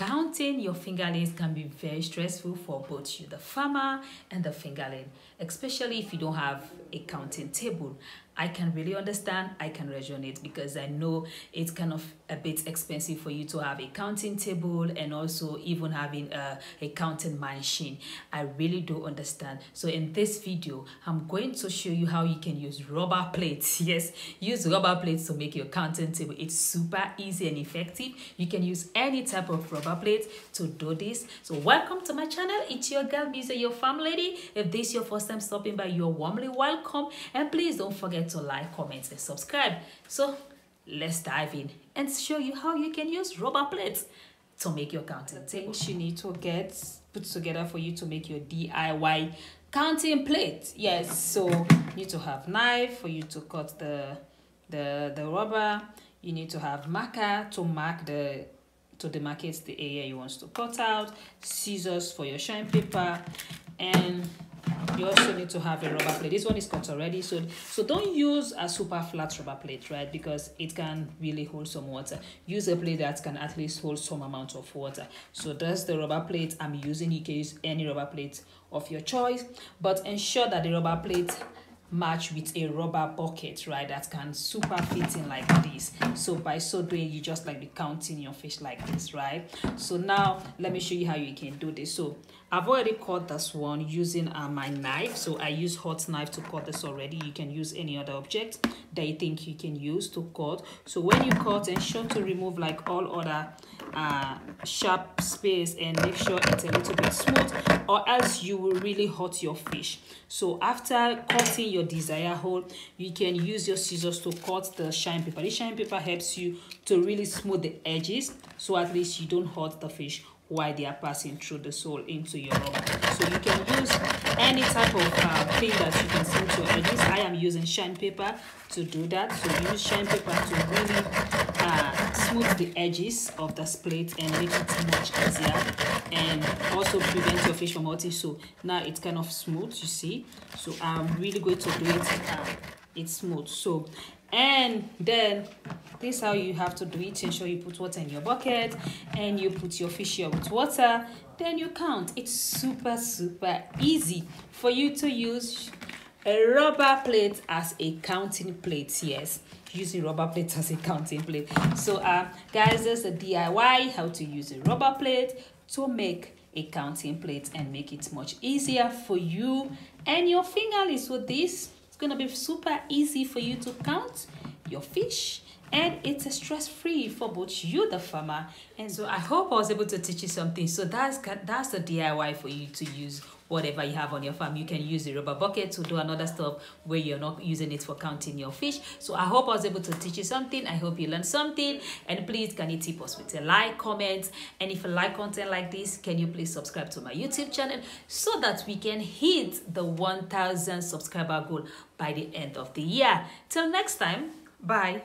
Counting your fingerlings can be very stressful for both you, the farmer, and the fingerling, especially if you don't have a counting table. I can really understand, I can resonate, because I know it's kind of a bit expensive for you to have a counting table and also even having a counting machine. I really do understand. So in this video, I'm going to show you how you can use rubber plates. Yes, use rubber plates to make your counting table. It's super easy and effective. You can use any type of rubber plate to do this. So welcome to my channel. It's your girl, Misa, your farm lady. If this is your first time stopping by, you're warmly welcome. And please don't forget to like, comment, and subscribe. So let's dive in and show you how you can use rubber plates to make your counting table. You need to get put together for you to make your DIY counting plate. Yes, so you need to have knife for you to cut the rubber. You need to have marker to mark to demarcate the area you want to cut out, scissors for your shine paper, and you also need to have a rubber plate. This one is cut already, so don't use a super flat rubber plate, right? Because it can really hold some water. Use a plate that can at least hold some amount of water. So that's the rubber plate I'm using. You can use any rubber plate of your choice, but ensure that the rubber plate match with a rubber bucket, right, that can super fit in like this. So by so doing, you just like be counting your fish like this, right? So now let me show you how you can do this. So I've already cut this one using my knife. So I use hot knife to cut this already. You can use any other object that you think you can use to cut. So when you cut, ensure to remove like all other sharp space and make sure it's a little bit smooth, or else you will really hurt your fish. So after cutting your desired hole, you can use your scissors to cut the shine paper. The shine paper helps you to really smooth the edges, so at least you don't hurt the fish while they are passing through the sole into your rubber. So you can use any type of thing that you can sew to your edges. I am using shine paper to do that. So use shine paper to really smooth the edges of the plate and make it much easier, and also prevent your fish from hurting. So now it's kind of smooth, you see. So I'm really going to do it. It's smooth. So, and then this is how you have to do it. Ensure you put water in your bucket and you put your fish here with water. Then you count. It's super easy for you to use a rubber plate as a counting plate. Yes, using rubber plates as a counting plate. So guys, there's a DIY how to use a rubber plate to make a counting plate and make it much easier for you and your fingerlings. With this, it's gonna be super easy for you to count your fish, and it's stress-free for both you, the farmer, and so I hope I was able to teach you something. So that's the DIY for you to use whatever you have on your farm. You can use a rubber bucket to do another stuff where you're not using it for counting your fish. So I hope I was able to teach you something. I hope you learned something. And please, can you tip us with a like, comment? And if you like content like this, can you please subscribe to my YouTube channel so that we can hit the 1,000 subscriber goal by the end of the year. Till next time, bye.